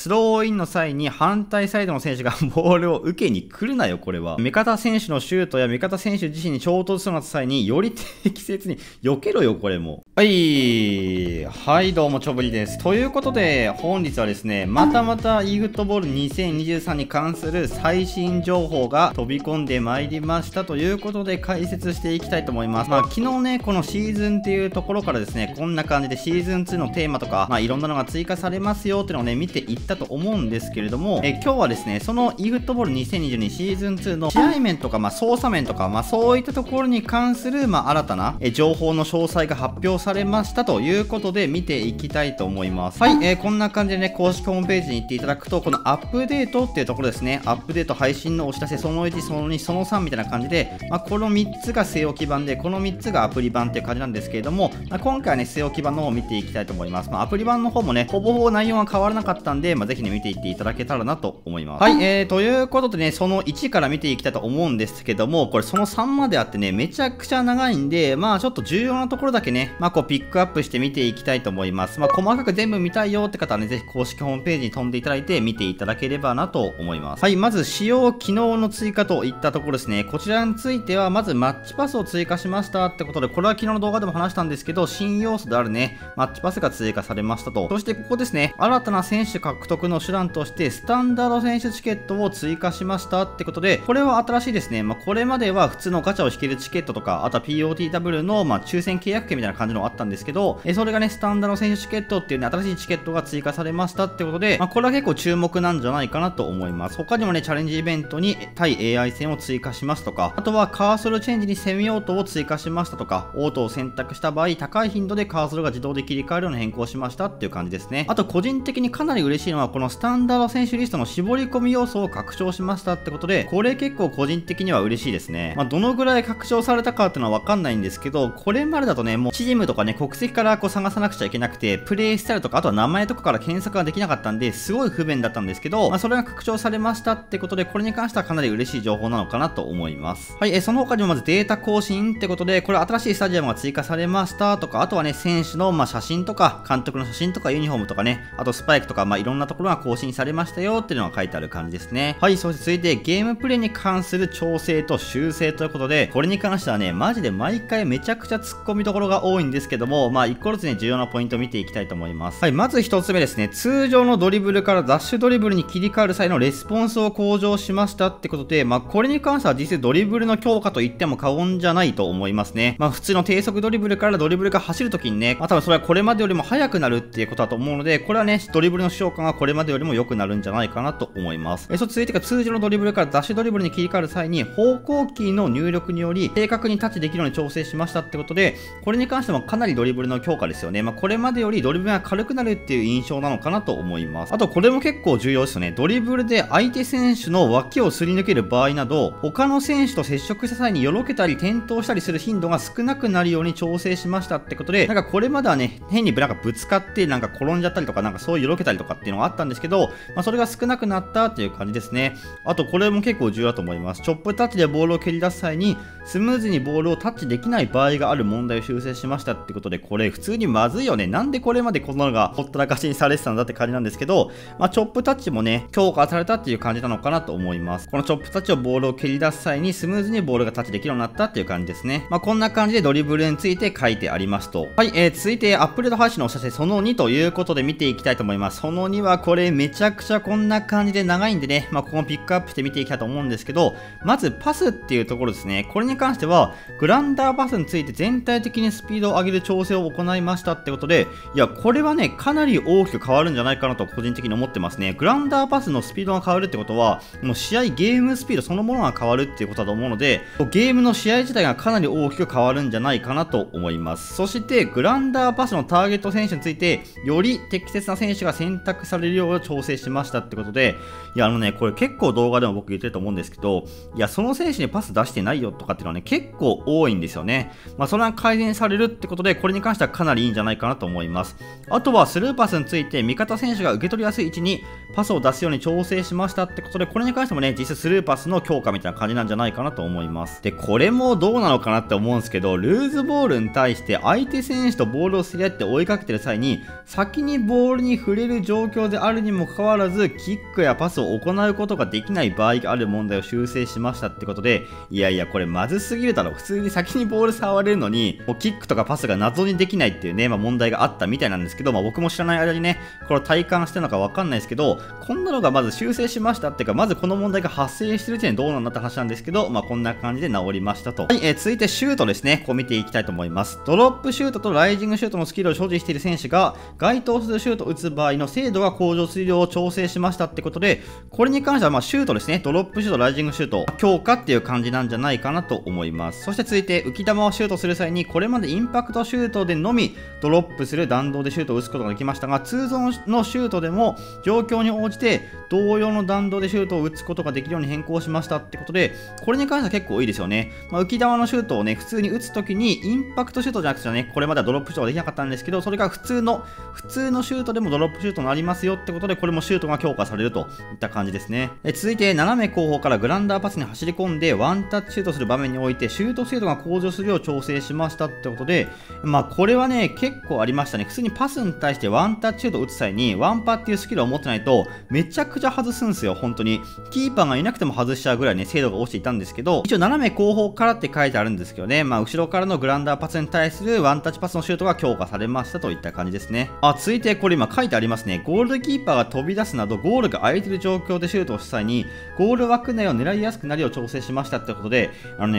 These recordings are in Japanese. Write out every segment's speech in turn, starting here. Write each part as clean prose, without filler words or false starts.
スローインの際に反対サイドの選手がボールを受けに来るなよ、これは。味方選手のシュートや味方選手自身に衝突するの際により適切に避けろよ、これも。はい。はい、どうも、ちょぶりです。ということで、本日はですね、またまたeFootball 2023に関する最新情報が飛び込んでまいりましたということで、解説していきたいと思います。まあ、昨日ね、このシーズンっていうところからですね、こんな感じでシーズン2のテーマとか、まあ、いろんなのが追加されますよっていうのをね、見ていったと思うんですけれども、今日はですね、そのeFootball 2022シーズン2の試合面とか、まあ、操作面とか、まあ、そういったところに関する、まあ、新たな情報の詳細が発表されましたということで、見ていきたいと思います。はい、こんな感じでね、公式ホームページに行っていただくと、このアップデートっていうところですね、アップデート配信のお知らせ、その1、その2、その3みたいな感じで、まあ、この3つが据え置き版で、この3つがアプリ版っていう感じなんですけれども、まあ、今回はね、据え置き版の方を見ていきたいと思います。まあ、アプリ版の方もね、ほぼほぼ内容は変わらなかったんで、まあ、ぜひね、見ていっていただけたらなと思います。はい、ということでね、その1から見ていきたいと思うんですけども、これその3まであってね、めちゃくちゃ長いんで、まあちょっと重要なところだけね、まあこうピックアップして見ていきたいと思います。まあ細かく全部見たいよって方はね、ぜひ公式ホームページに飛んでいただいて見ていただければなと思います。はい、まず使用機能の追加といったところですね。こちらについては、まずマッチパスを追加しましたってことで、これは昨日の動画でも話したんですけど、新要素であるね、マッチパスが追加されましたと。そしてここですね、新たな選手獲得の手段として、スタンダード選手チケットを追加しましたってことで、これは新しいですね。まあ、これまでは普通のガチャを引けるチケットとか、あとは POTW のまあ抽選契約券みたいな感じのあったんですけど、それがね、スタンダード選手チケットっていうね、新しいチケットが追加されましたってことで、まあ、これは結構注目なんじゃないかなと思います。他にもね、チャレンジイベントに対 AI 戦を追加しますとか、あとはカーソルチェンジにセミオートを追加しましたとか、オートを選択した場合、高い頻度でカーソルが自動で切り替えるように変更しましたっていう感じですね。あと個人的にかなり嬉しいのは、このスタンダード選手リストの絞り込み要素を拡張しましたってことで、これ結構個人的には嬉しいですね。まあ、どのぐらい拡張されたかっていうのは分かんないんですけど、これまでだとね、もうチームとかね、国籍からこう探さなくちゃいけなくて、プレイスタイルとか、あとは名前とかから検索ができなかったんで、すごい不便だったんですけど、まあ、それが拡張されましたってことで、これに関してはかなり嬉しい情報なのかなと思います。はい、その他にもまずデータ更新ってことで、これ新しいスタジアムが追加されましたとか、あとはね、選手のまあ写真とか、監督の写真とか、ユニフォームとかね、あとスパイクとか、まあ、いろんなところが更新されましたよっていうのが書いてある感じですね。はい、そして続いてゲームプレイに関する調整と修正ということで、これに関してはね、マジで毎回めちゃくちゃ突っ込みどころが多いんですけども、まあ、一個ずつね、重要なポイントを見ていきたいと思います。はい、まず一つ目ですね、通常のドリブルからダッシュドリブルに切り替える際のレスポンスを向上しましたってことで、まあ、これに関しては実際ドリブルの強化と言っても過言じゃないと思いますね。まあ、普通の低速ドリブルからドリブルが走るときにね、まあ、多分それはこれまでよりも速くなるっていうことだと思うので、これはね、ドリブルの使用感がこれまでよりも良くなるんじゃないかなと思います。続いてが通常のドリブルからダッシュドリブルに切り替える際に方向キーの入力により正確にタッチできるように調整しましたってことで、これに関してもかなりドリブルの強化ですよね。まあ、これまでよりドリブルが軽くなるっていう印象なのかなと思います。あとこれも結構重要ですよね。ドリブルで相手選手の脇をすり抜ける場合など、他の選手と接触した際によろけたり転倒したりする頻度が少なくなるように調整しましたってことで、なんかこれまではね、変にぶつかってなんか転んじゃったりとか、なんかそういうよろけたりとかっていうのがあったんですけど、まあ、それが少なくなったっていう感じですね。あとこれも結構重要だと思います。チョップタッチでボールを蹴り出す際にスムーズにボールをタッチできない場合がある問題を修正しましたってことで、これ普通にまずいよね。なんでこれまでこんなのがほったらかしにされてたんだって感じなんですけど、まあ、チョップタッチもね、強化されたっていう感じなのかなと思います。このチョップタッチをボールを蹴り出す際にスムーズにボールがタッチできるようになったっていう感じですね。まあ、こんな感じでドリブルについて書いてありますと。はい、続いてアップデート配信のお知らせその2ということで見ていきたいと思います。その2はこれめちゃくちゃこんな感じで長いんでね、まあ、ここもピックアップして見ていきたいと思うんですけど、まずパスっていうところですね。これに関しては、グランダーパスについて全体的にスピードを上げる調整を行いましたってことで、いや、これはね、かなり大きく変わるんじゃないかなと個人的に思ってますね。グランダーパスのスピードが変わるってことは、もう試合、ゲームスピードそのものが変わるっていうことだと思うので、ゲームの試合自体がかなり大きく変わるんじゃないかなと思います。そして、グランダーパスのターゲット選手について、より適切な選手が選択されるよう調整しましたってことで、いや、これ結構動画でも僕言ってると思うんですけど、いや、その選手にパス出してないよとかっていうのはね、結構多いんですよね。まあ、それが改善されるってことで、これに関してはかなりいいんじゃないかなと思います。あとは、スルーパスについて、味方選手が受け取りやすい位置にパスを出すように調整しましたってことで、これに関してもね、実際スルーパスの強化みたいな感じなんじゃないかなと思います。で、これもどうなのかなって思うんですけど、ルーズボールに対して相手選手とボールを競り合って追いかけてる際に、先にボールに触れる状況であるにもかかわらず、キックやパスを行うことができない場合がある問題を修正しましたってことで、いやいやこれまずすぎるだろ。普通に先にボール触れるのに、もうキックとかパスが謎にできないっていうね、まあ問題があったみたいなんですけど、まあ僕も知らない間にね、これを体感してるのかわかんないですけど、こんなのがまず修正しましたっていうか、まずこの問題が発生してる時点でどうなんだって話なんですけど、まあこんな感じで治りましたと。はい、続いてシュートですね。ここ見ていきたいと思います。ドロップシュートとライジングシュートのスキルを所持している選手が、該当するシュートを打つ場合の精度が向上するよう調整しましたってことで、これに関してはまあシュートですね。ドロップシュート、ライジングシュート、強化っていう感じなんじゃないかなと思います。そして続いて、浮き球をシュートする際に、これまでインパクトシュートでのみ、ドロップする弾道でシュートを打つことができましたが、通常のシュートでも、状況に応じて、同様の弾道でシュートを打つことができるように変更しましたってことで、これに関しては結構いいですよね。まあ、浮き球のシュートをね、普通に打つときに、インパクトシュートじゃなくてね、これまではドロップシュートができなかったんですけど、それが普通のシュートでもドロップシュートになりますよってことで、これもシュートが強化されるといった感じですね。続いて、斜め後方からグランダーパスに走り込んで、ワンタッチシュートする場面において、シュート精度が向上するよう調整しましたってことで、まあ、これはね、結構ありましたね。普通にパスに対してワンタッチシュートを打つ際に、ワンパっていうスキルを持ってないと、めちゃくちゃ外すんですよ、本当に。キーパーがいなくても外しちゃうぐらいね、精度が落ちていたんですけど、一応、斜め後方からって書いてあるんですけどね、まあ、後ろからのグランダーパスに対するワンタッチパスのシュートが強化されましたといった感じですね。あ、続いてこれ今書いてありますね。ゴールキーパーが飛び出すなどゴールが空いてる状況でシュートをした際にゴール枠内を狙いやすくなるよう調整しましたってことで、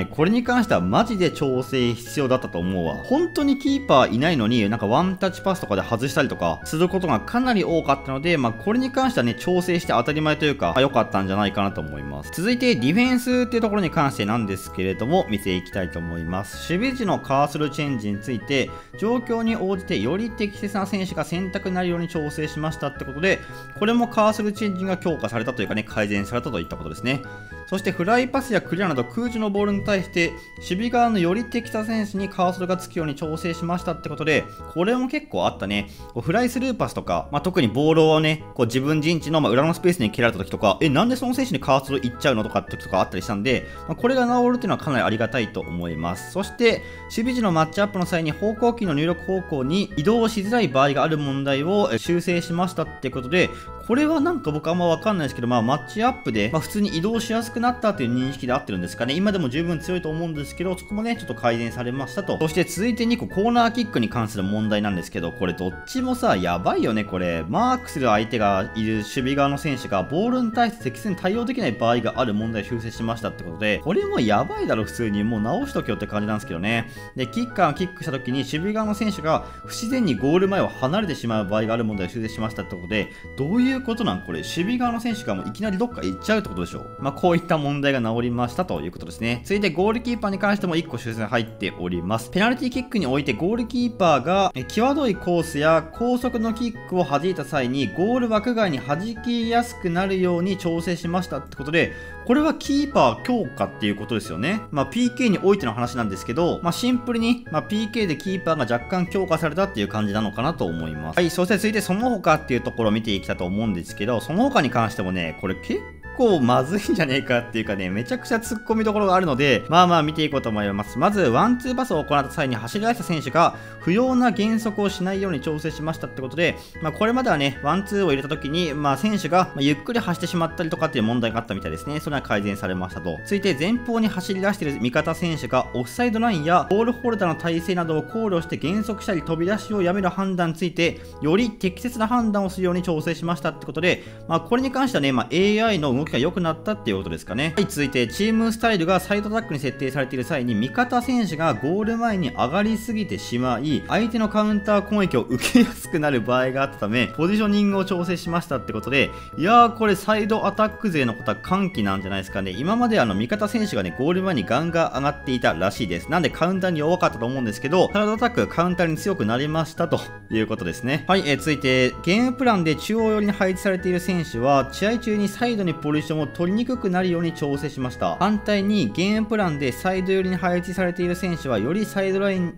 これに関してはマジで調整必要だったと思うわ。本当にキーパーいないのになんかワンタッチパスとかで外したりとかすることがかなり多かったので、まあこれに関してはね、調整して当たり前というか良かったんじゃないかなと思います。続いてディフェンスっていうところに関してなんですけれども、見ていきたいと思います。守備時のカーソルチェンジについて、状況に応じてより適切な選手が選択になるように調整しましたってことで、これもカーソルチェンジが強化されたというかね、改善されたといったことですね。そしてフライパスやクリアなど空中のボールに対して守備側のより適した選手にカーソルがつくように調整しましたってことで、これも結構あったね。フライスルーパスとか、まあ、特にボールをねこう自分陣地の裏のスペースに蹴られた時とか、なんでその選手にカーソルいっちゃうのとかって時とかあったりしたんで、まあ、これが治るっていうのはかなりありがたいと思います。そして守備時のマッチアップの際に方向キーの入力方向に移動しづらい場合がある問題を修正しましたってことで、これはなんか僕あんま分かんないですけど、まあ、マッチアップで、まあ、普通に移動しやすくなったという認識で合ってるんですかね。今でも十分強いと思うんですけど、そこもねちょっと改善されましたと。そして続いて2個、コーナーキックに関する問題なんですけど、これどっちもさやばいよね。これマークする相手がいる守備側の選手がボールに対して適切に対応できない場合がある問題を修正しましたってことで、これもやばいだろ。普通にもう直しとけよって感じなんですけどね。でキッカーがキックした時に守備側の選手が不自然にゴール前を離れてしまう場合がある問題を修正しましたってことで、どういうことなん？これ守備側の選手がもういきなりどっか行っちゃうってことでしょう。まあこういった問題が治りましたということですね。続いてゴールキーパーに関しても1個修正入っております。ペナルティキックにおいてゴールキーパーが際どいコースや高速のキックを弾いた際にゴール枠外に弾きやすくなるように調整しましたってことで、これはキーパー強化っていうことですよね。まあ PK においての話なんですけど、まあシンプルに、まあ、PK でキーパーが若干強化されたっていう感じなのかなと思います。はい、そして続いてその他っていうところを見ていきたいと思うんですけど、その他に関してもね、これ結構まずいんじゃねえかっていうかね、めちゃくちゃ突っ込みどころがあるので、まあまあ見ていこうと思います。まずワンツーパスを行った際に走り出した選手が不要な減速をしないように調整しましたってことで、まあこれまではねワンツーを入れた時に、まあ選手がゆっくり走ってしまったりとかっていう問題があったみたいですね。それは改善されましたと。続いて前方に走り出している味方選手がオフサイドラインやボールホルダーの体勢などを考慮して減速したり飛び出しをやめる判断についてより適切な判断をするように調整しましたってことで、まあこれに関してはね、まあ AI の動きが良くなったっていうことですかね。はい、続いてチームスタイルがサイドタックに設定されている際に味方選手がゴール前に上がりすぎてしまい相手のカウンター攻撃を受けやすくなる場合があったためポジショニングを調整しましたってことで、いやーこれサイドアタック勢のことは歓喜なんじゃないですかね。今まで味方選手がねゴール前にガンガン上がっていたらしいです。なんでカウンターに弱かったと思うんですけど、サイドアタックカウンターに強くなりましたということですね。はい、続いてゲームプランで中央寄りに配置されている選手は試合中にサイドにポポジションを取りにくくなるように調整しました。反対にゲームプランでサイド寄りに配置されている選手はよりサイドライン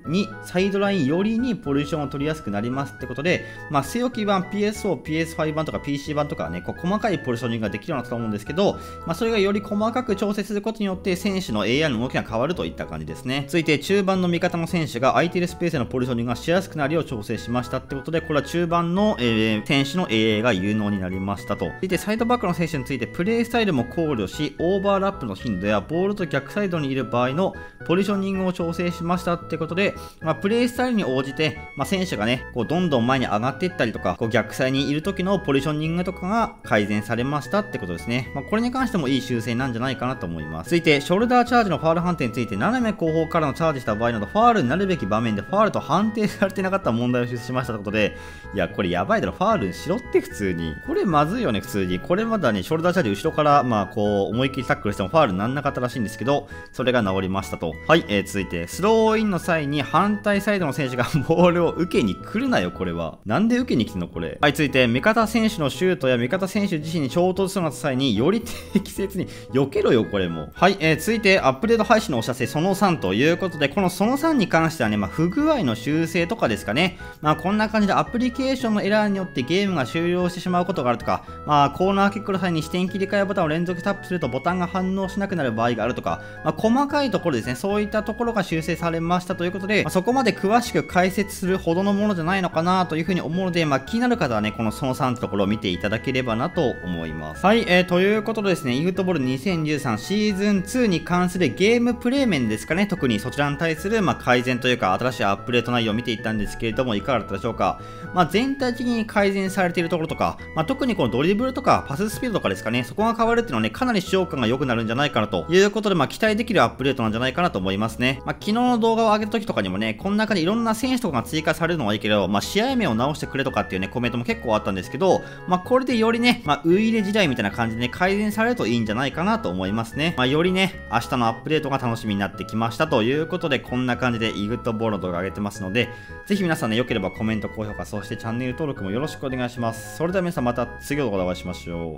寄りにポジションを取りやすくなりますってことで、まあ、据え置き版 PSO、PS5 版とか PC 版とかね、こう細かいポジショニングができるようになったと思うんですけど、まあ、それがより細かく調整することによって選手の AI の動きが変わるといった感じですね。続いて中盤の味方の選手が空いているスペースへのポジショニングがしやすくなるよう調整しましたってことで、これは中盤の、選手の AI が有能になりましたと。続いてサイドバックの選手についてプレースタイルも考慮し、オーバーラップの頻度やボールと逆サイドにいる場合のポジショニングを調整しましたってことで、まあ、プレースタイルに応じて、まあ、選手がねこうどんどん前に上がっていったりとか、こう逆サイにいる時のポジショニングとかが改善されましたってことですね。まあ、これに関してもいい修正なんじゃないかなと思います。続いてショルダーチャージのファール判定について、斜め後方からのチャージした場合などファールになるべき場面でファールと判定されてなかった問題を修正しましたということで、いやこれやばいだろ、ファールしろって普通に、これまずいよね普通に。これまだねショルダーチャージ後ろからまあこう思いっきりタックルしてもファールになんなかったらしいんですけど、それが治りましたと。はい、続いてスローインの際に反対サイドの選手がボールを受けに来るなよ、これはなんで受けに来てんのこれ。はい、続いて味方選手のシュートや味方選手自身に衝突する際により適切に避けろよこれも。はい、続いてアップデート配信のお知らせその3ということで、このその3に関してはね、まあ、不具合の修正とかですかね、まあ、こんな感じでアプリケーションのエラーによってゲームが終了してしまうことがあるとか、まあ、コーナーキックの際に視点切り替えボタンを連続タップするとボタンが反応しなくなる場合があるとか、まあ、細かいところですね、そういったところが修正されましたということで、まあ、そこまで詳しく解説するほどのものじゃないのかなというふうに思うので、まあ、気になる方はねこのその3ってところを見ていただければなと思います。はい、ということでですね、eFootball 2023シーズン2に関するゲームプレイ面ですかね、特にそちらに対するまあ改善というか新しいアップデート内容を見ていったんですけれども、いかがだったでしょうか。まあ、全体的に改善されているところとか、まあ、特にこのドリブルとかパススピードとかですかね、そこが変わるっていうのはねかなり使用感が良くなるんじゃないかなということで、まあ、期待できるアップデートなんじゃないかなと思いますね。まあ、昨日の動画を上げた時とかにもね、この中でいろんな選手とかが追加されるのはいいけど、まあ、試合名を直してくれとかっていうねコメントも結構あったんですけど、まあ、これでよりね、まあ、ウイイレ時代みたいな感じでね改善されるといいんじゃないかなと思いますね。まあ、よりね明日のアップデートが楽しみになってきましたということで、こんな感じでeFootballの動画上げてますので、ぜひ皆さんね良ければコメント高評価、そしてチャンネル登録もよろしくお願いします。それでは皆さんまた次の動画でお会いしましょう。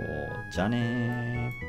じゃあねー。